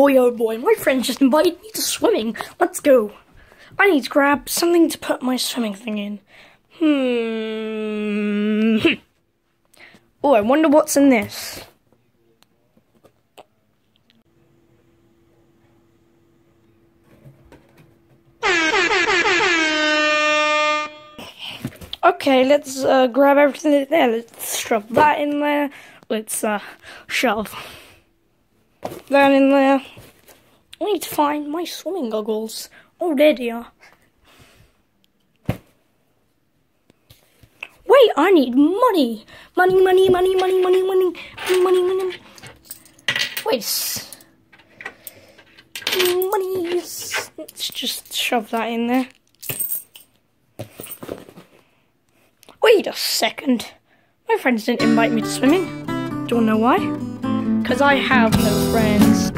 Boy, oh boy, my friend just invited me to swimming. Let's go. I need to grab something to put my swimming thing in. Oh, I wonder what's in this. Okay, let's grab everything in there. Let's shove that in there. Let's shove that in there. I need to find my swimming goggles. Oh, there they are. Wait, I need money. Money, money, money, money, money, money, money, money. Wait. Money. Let's just shove that in there. Wait a second. My friends didn't invite me to swimming. Don't know why. Because I have no friends.